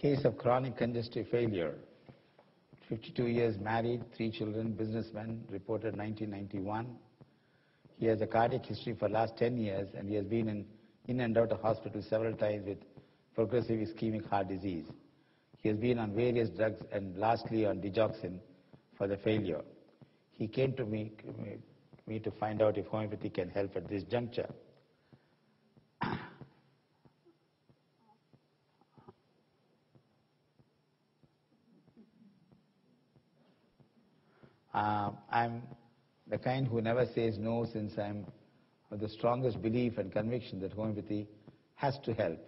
Case of chronic congestive failure, 52 years married, 3 children, businessman, reported 1991. He has a cardiac history for last 10 years and he has been in and out of hospital several times with progressive ischemic heart disease. He has been on various drugs and lastly on digoxin for the failure. He came to me to find out if homeopathy can help at this juncture. I'm the kind who never says no, since I'm of the strongest belief and conviction that homeopathy has to help.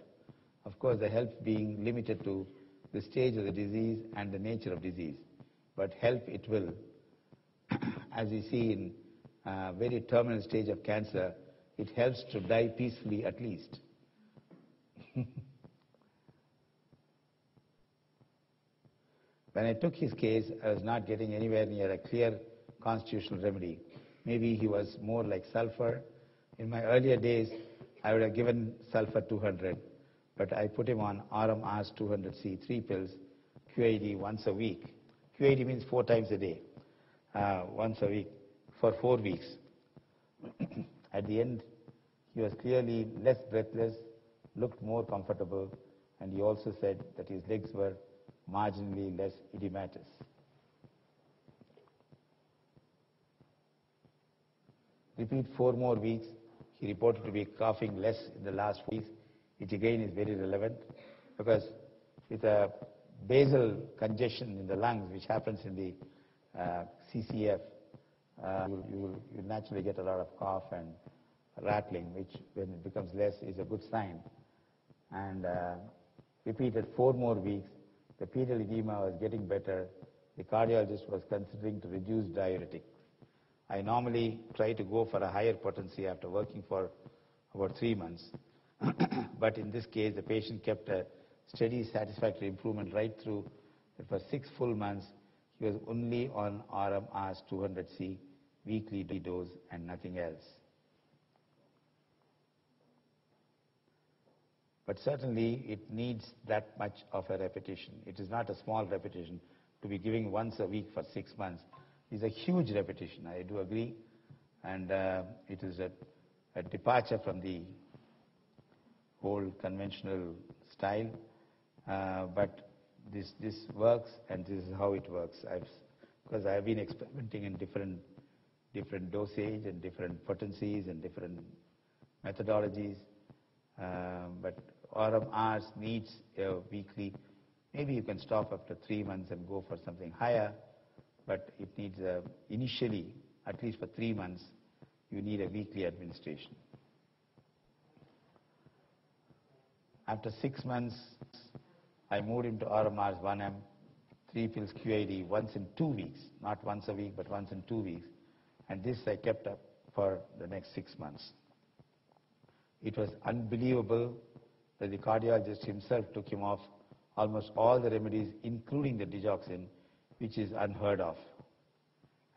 Of course, the help being limited to the stage of the disease and the nature of disease. But help it will. As we see in very terminal stage of cancer, it helps to die peacefully at least. When I took his case, I was not getting anywhere near a clear constitutional remedy. Maybe he was more like sulfur. In my earlier days, I would have given sulfur 200, but I put him on RMRS 200C, 3 pills, QAD once a week. QAD means 4 times a day, once a week, for 4 weeks. At the end, he was clearly less breathless, looked more comfortable, and he also said that his legs were marginally less edematous. Repeat 4 more weeks. He reported to be coughing less in the last 4 weeks, which again is very relevant because with a basal congestion in the lungs, which happens in the CCF, you naturally get a lot of cough and rattling, which when it becomes less is a good sign. And repeated 4 more weeks. The pedal edema was getting better. The cardiologist was considering to reduce diuretic. I normally try to go for a higher potency after working for about 3 months. But in this case, the patient kept a steady, satisfactory improvement right through. For 6 full months, he was only on RMRS 200C, weekly dose and nothing else. But certainly it needs that much of a repetition. It is not a small repetition to be giving once a week for 6 months. It's a huge repetition, I do agree. And it is a departure from the whole conventional style. But this works, and this is how it works. Because I've been experimenting in different dosage and different potencies and different methodologies. But RMRS needs a weekly. Maybe you can stop after 3 months and go for something higher, but it needs initially, at least for 3 months, you need a weekly administration. After 6 months, I moved him to RMRS 1M, 3 pills QID once in 2 weeks, not once a week, but once in 2 weeks. And this I kept up for the next 6 months. It was unbelievable that the cardiologist himself took him off almost all the remedies, including the digoxin, which is unheard of.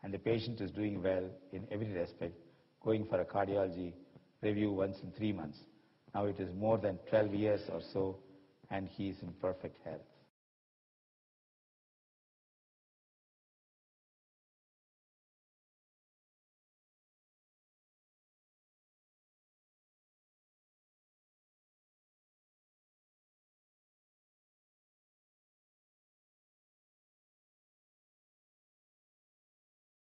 And the patient is doing well in every respect, going for a cardiology review once in 3 months. Now it is more than 12 years or so, and he is in perfect health.